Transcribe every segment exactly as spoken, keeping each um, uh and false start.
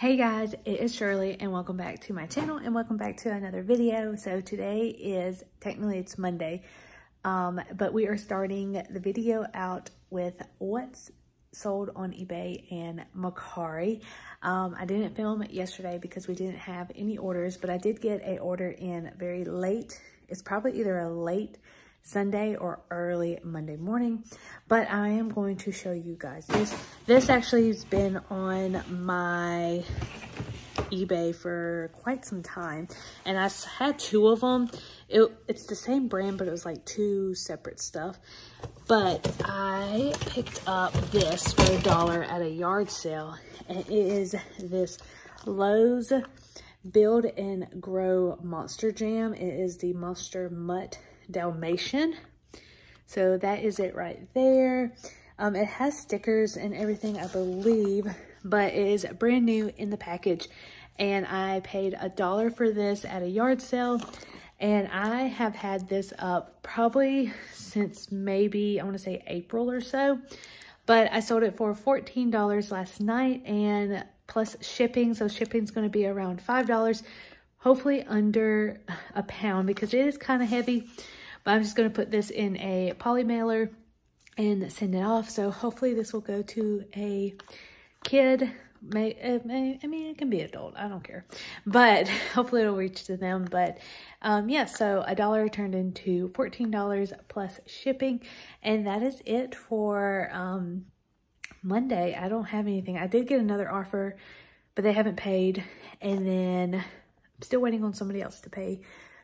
Hey guys, it is Shirley and welcome back to my channel and welcome back to another video. So today is, technically it's Monday, um, but we are starting the video out with what's sold on eBay and Macari. Um, I didn't film it yesterday because we didn't have any orders, but I did get a order in very late. It's probably either a late Sunday or early Monday morning, but I am going to show you guys this. This actually has been on my eBay for quite some time, and I had two of them. It, it's the same brand, but it was like two separate stuff. But I picked up this for a dollar at a yard sale, and it is this Lowe's Build and Grow Monster Jam. It is the Monster Mutt Dalmatian. So that is it right there. Um, it has stickers and everything, I believe, but it is brand new in the package. And I paid a dollar for this at a yard sale. And I have had this up probably since maybe, I want to say April or so. But I sold it for fourteen dollars last night and plus shipping. So shipping's going to be around five dollars. Hopefully under a pound because it is kind of heavy, but I'm just going to put this in a poly mailer and send it off. So hopefully this will go to a kid. May, may, I mean, it can be adult. I don't care, but hopefully it'll reach to them. But um, yeah, so a dollar turned into fourteen dollars plus shipping. And that is it for um, Monday. I don't have anything. I did get another offer, but they haven't paid. And then I'm still waiting on somebody else to pay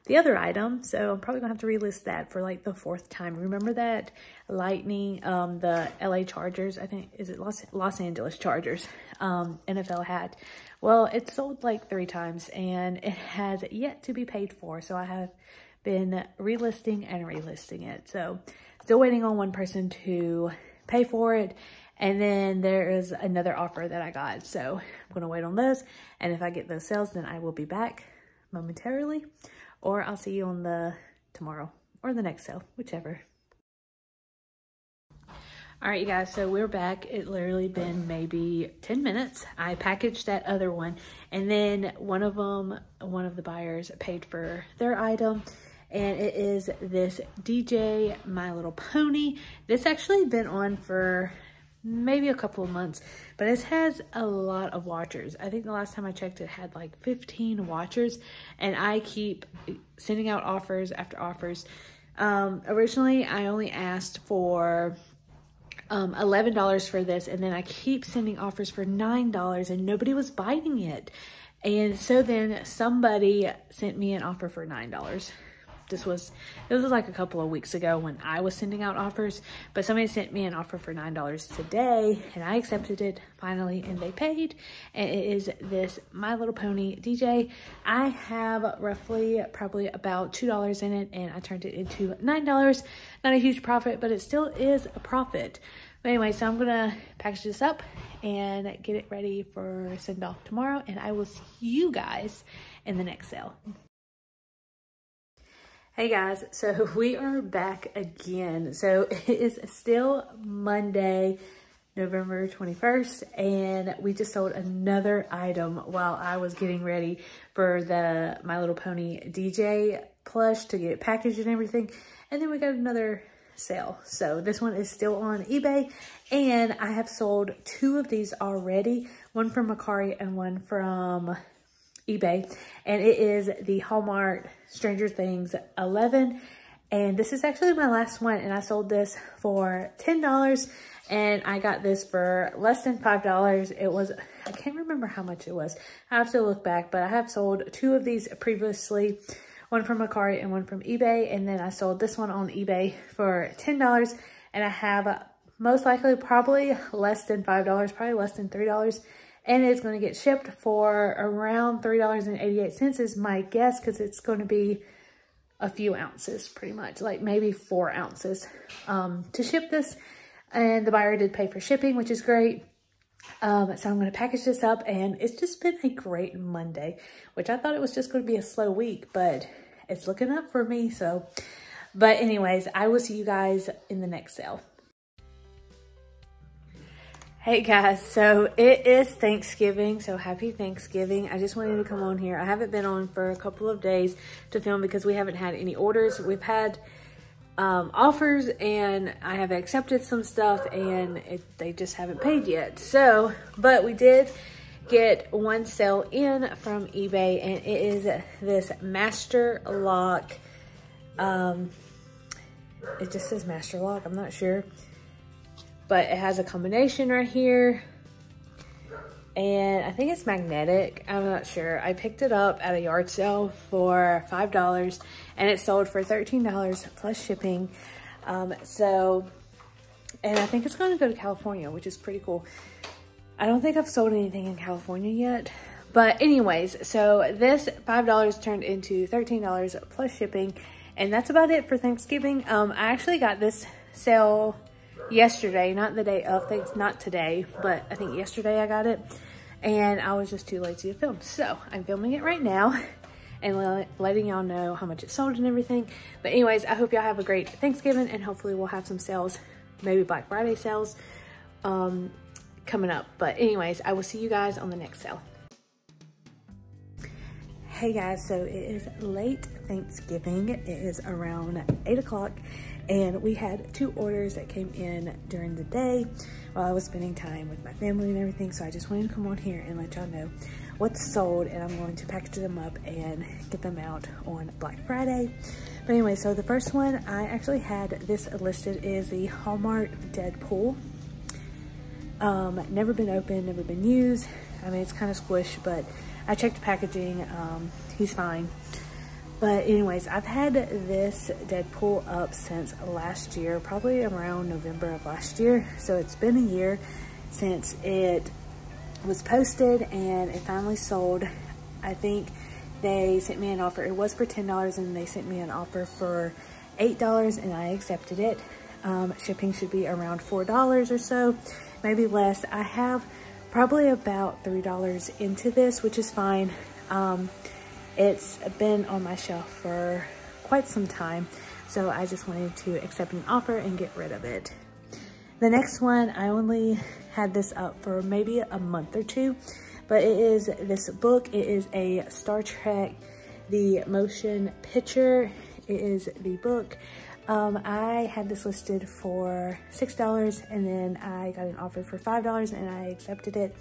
the other item. So I'm probably gonna have to relist that for like the fourth time. Remember that lightning, um, the L A Chargers, I think, is it Los, Los Angeles Chargers, um, N F L hat? Well, it sold like three times and it has yet to be paid for. So I have been relisting and relisting it. So still waiting on one person to pay for it. And then there is another offer that I got. So I'm going to wait on those. And if I get those sales, then I will be back momentarily. Or I'll see you on the tomorrow or the next sale, whichever. All right, you guys. So we're back. It literally been maybe ten minutes. I packaged that other one. And then one of them, one of the buyers paid for their item. And it is this D J, My Little Pony. This actually been on for maybe a couple of months, but it has a lot of watchers. I think the last time I checked, it had like fifteen watchers, and I keep sending out offers after offers. Um, originally, I only asked for um, eleven dollars for this, and then I keep sending offers for nine dollars, and nobody was biting it. And so then somebody sent me an offer for nine dollars. This was, this was like a couple of weeks ago when I was sending out offers, but somebody sent me an offer for nine dollars today and I accepted it finally and they paid. And it is this My Little Pony D J. I have roughly probably about two dollars in it and I turned it into nine dollars. Not a huge profit, but it still is a profit. But anyway, so I'm going to package this up and get it ready for send off tomorrow. And I will see you guys in the next sale. Hey guys, so we are back again. So it is still Monday, November twenty-first, and we just sold another item while I was getting ready for the My Little Pony D J plush to get it packaged and everything. And then we got another sale. So this one is still on eBay, and I have sold two of these already, one from Macari and one from eBay, and it is the Hallmark Stranger Things eleven, and this is actually my last one, and I sold this for ten dollars, and I got this for less than five dollars. It was, I can't remember how much it was. I have to look back, but I have sold two of these previously, one from Macari and one from eBay, and then I sold this one on eBay for ten dollars, and I have most likely probably less than five dollars, probably less than three dollars. And it's going to get shipped for around three dollars and eighty-eight cents is my guess, because it's going to be a few ounces, pretty much, like maybe four ounces um, to ship this. And the buyer did pay for shipping, which is great. Um, so I'm going to package this up, and it's just been a great Monday, which I thought it was just going to be a slow week, but it's looking up for me. So, but anyways, I will see you guys in the next sale. Hey guys, so it is Thanksgiving, so happy Thanksgiving. I just wanted to come on here. I haven't been on for a couple of days to film because we haven't had any orders. We've had um, offers and I have accepted some stuff and it, they just haven't paid yet. So, but we did get one sale in from eBay and it is this Master Lock. Um, it just says Master Lock, I'm not sure. But it has a combination right here. And I think it's magnetic. I'm not sure. I picked it up at a yard sale for five dollars. And it sold for thirteen dollars plus shipping. Um, so, and I think it's going to go to California, which is pretty cool. I don't think I've sold anything in California yet. But anyways, so this five dollars turned into thirteen dollars plus shipping. And that's about it for Thanksgiving. Um, I actually got this sale yesterday, not the day of things, not today, but I think yesterday I got it and I was just too lazy to film. So I'm filming it right now and letting y'all know how much it sold and everything. But anyways, I hope y'all have a great Thanksgiving and hopefully we'll have some sales, maybe Black Friday sales um, coming up. But anyways, I will see you guys on the next sale. Hey guys, so it is late Thanksgiving. It is around eight o'clock. And we had two orders that came in during the day while I was spending time with my family and everything. So I just wanted to come on here and let y'all know what's sold. And I'm going to package them up and get them out on Black Friday. But anyway, so the first one, I actually had this listed is the Hallmark Deadpool. Um, never been opened, never been used. I mean, it's kind of squished, but I checked the packaging. Um, he's fine. But anyways, I've had this Deadpool up since last year, probably around November of last year. So it's been a year since it was posted and it finally sold. I think they sent me an offer. It was for ten dollars and they sent me an offer for eight dollars and I accepted it. Um, shipping should be around four dollars or so, maybe less. I have probably about three dollars into this, which is fine. Um, It's been on my shelf for quite some time, so I just wanted to accept an offer and get rid of it. The next one, I only had this up for maybe a month or two, but it is this book. It is a Star Trek, the motion picture. It is the book. Um, I had this listed for six dollars, and then I got an offer for five dollars, and I accepted it.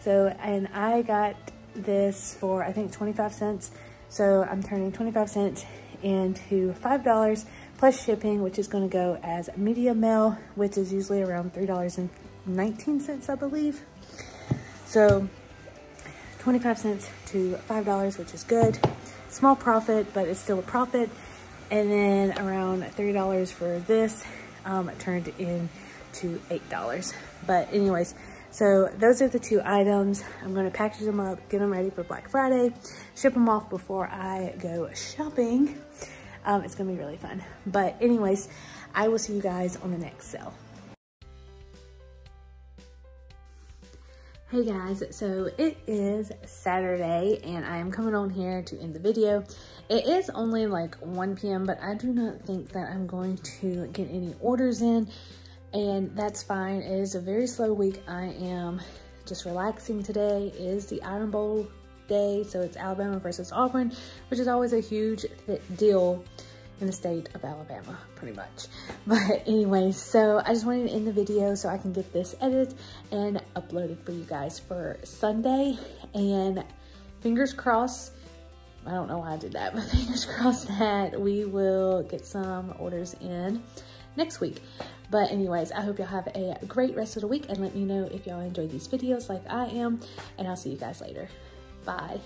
So, and I got this for I think twenty-five cents, so I'm turning twenty-five cents into five dollars plus shipping, which is going to go as media mail, which is usually around three dollars and nineteen cents, I believe. So twenty-five cents to five dollars, which is good. Small profit, but it's still a profit. And then around three dollars for this um turned into eight dollars. But anyways, so those are the two items. I'm going to package them up, get them ready for Black Friday, ship them off before I go shopping. Um, it's going to be really fun. But anyways, I will see you guys on the next sale. Hey guys, so it is Saturday and I am coming on here to end the video. It is only like one P M, but I do not think that I'm going to get any orders in. And that's fine. It is a very slow week. I am just relaxing today. It is the Iron Bowl day, so it's Alabama versus Auburn, which is always a huge deal in the state of Alabama, pretty much. But anyway, so I just wanted to end the video so I can get this edited and uploaded for you guys for Sunday. And fingers crossed, I don't know why I did that, but fingers crossed that we will get some orders in next week. But anyways, I hope y'all have a great rest of the week and let me know if y'all enjoy these videos like I am, and I'll see you guys later. Bye.